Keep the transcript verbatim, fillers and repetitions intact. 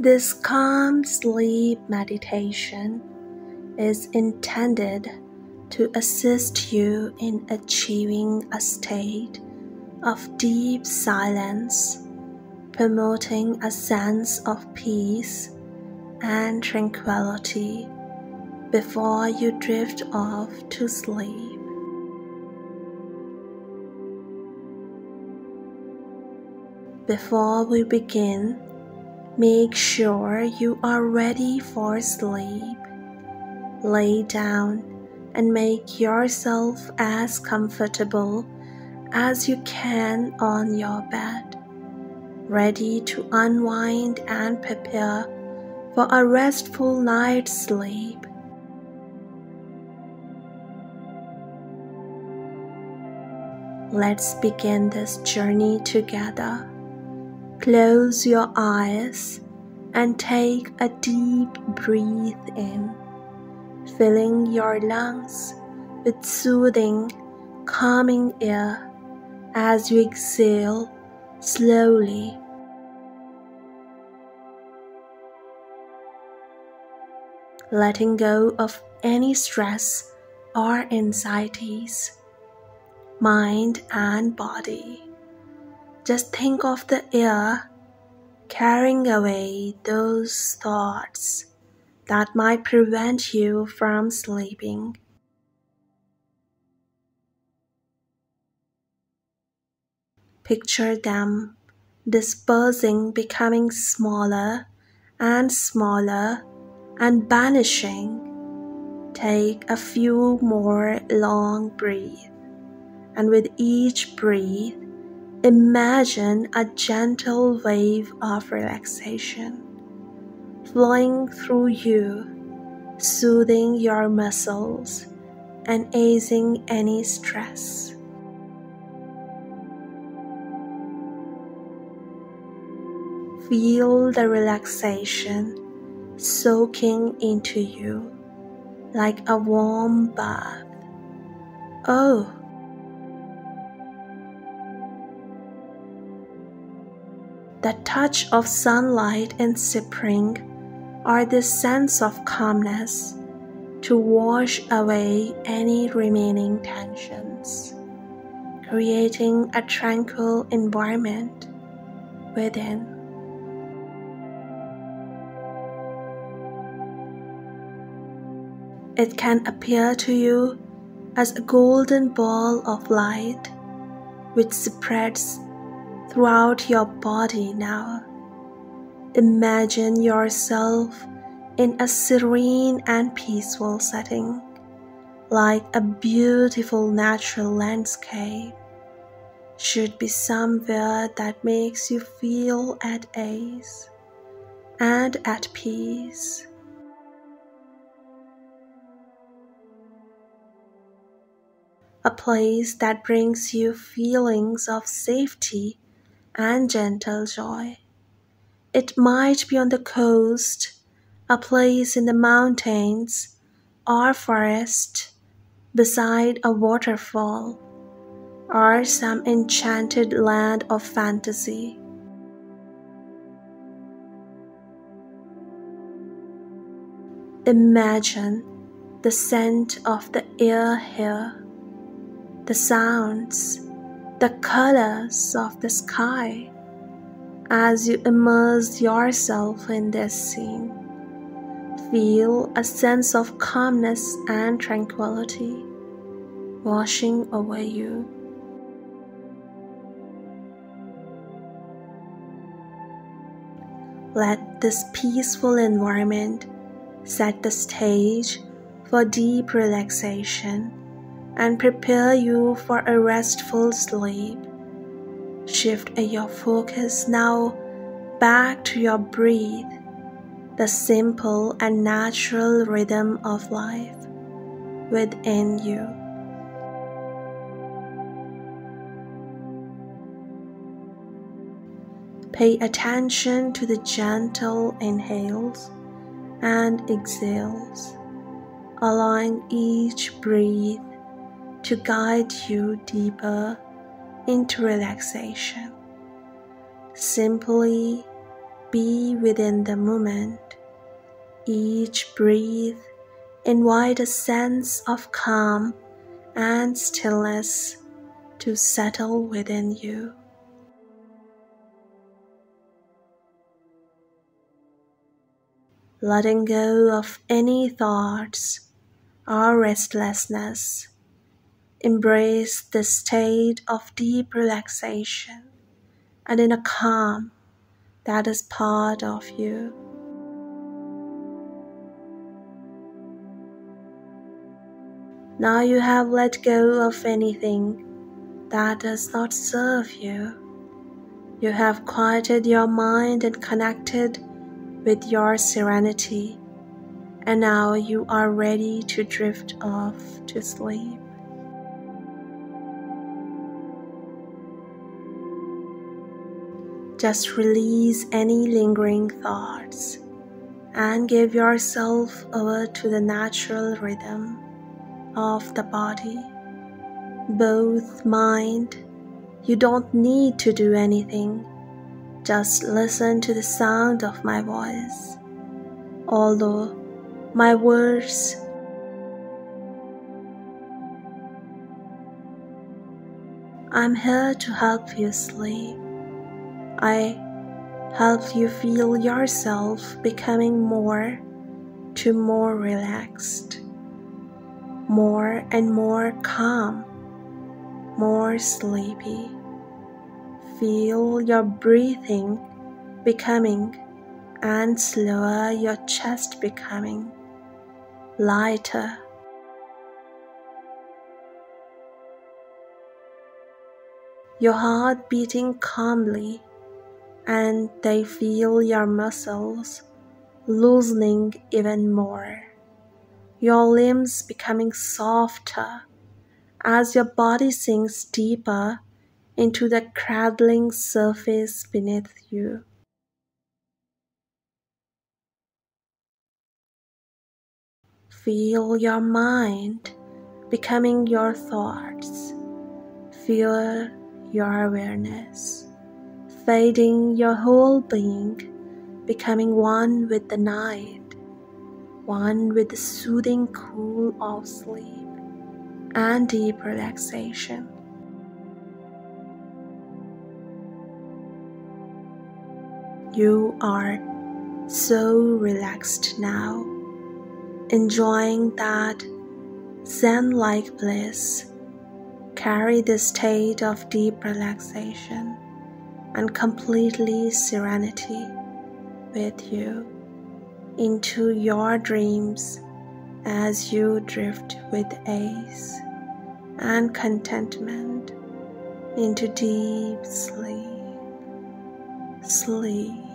This calm sleep meditation is intended to assist you in achieving a state of deep silence, promoting a sense of peace and tranquility before you drift off to sleep. Before we begin, make sure you are ready for sleep. Lay down and make yourself as comfortable as you can on your bed, ready to unwind and prepare for a restful night's sleep. Let's begin this journey together. Close your eyes and take a deep breath in, filling your lungs with soothing, calming air as you exhale slowly. Letting go of any stress or anxieties, mind and body. Just think of the air carrying away those thoughts that might prevent you from sleeping. Picture them dispersing, becoming smaller and smaller and vanishing. Take a few more long breaths, and with each breath, imagine a gentle wave of relaxation flowing through you, soothing your muscles and easing any stress. Feel the relaxation soaking into you like a warm bath. Oh, the touch of sunlight in spring, or this sense of calmness to wash away any remaining tensions, creating a tranquil environment within. It can appear to you as a golden ball of light which spreads throughout your body now. Imagine yourself in a serene and peaceful setting, like a beautiful natural landscape. Should be somewhere that makes you feel at ease and at peace. A place that brings you feelings of safety and gentle joy. It might be on the coast, a place in the mountains or forest, beside a waterfall, or some enchanted land of fantasy. Imagine the scent of the air here, the sounds, the colors of the sky as you immerse yourself in this scene. Feel a sense of calmness and tranquility washing over you. Let this peaceful environment set the stage for deep relaxation and prepare you for a restful sleep. Shift your focus now back to your breath, the simple and natural rhythm of life within you. Pay attention to the gentle inhales and exhales, allowing each breath to guide you deeper into relaxation. Simply Be within the moment. Each breathe invite a sense of calm and stillness to settle within you. Letting go of any thoughts or restlessness, embrace the state of deep relaxation and in a calm that is part of you. Now you have let go of anything that does not serve you. You have quieted your mind and connected with your serenity, and now you are ready to drift off to sleep. Just release any lingering thoughts and give yourself over to the natural rhythm of the body. Both mind, you don't need to do anything. Just listen to the sound of my voice. Although my words I'm here to help you sleep. I help you feel yourself becoming more to more relaxed, more and more calm, more sleepy. Feel your breathing becoming and slower, your chest becoming lighter. Your heart beating calmly, and they feel your muscles loosening even more. Your limbs becoming softer as your body sinks deeper into the cradling surface beneath you. Feel your mind becoming your thoughts. Feel your awareness, fading your whole being, becoming one with the night, one with the soothing cool of sleep and deep relaxation. You are so relaxed now, enjoying that zen-like bliss. Carry this state of deep relaxation and completely serenity with you into your dreams as you drift with ease and contentment into deep sleep. Sleep.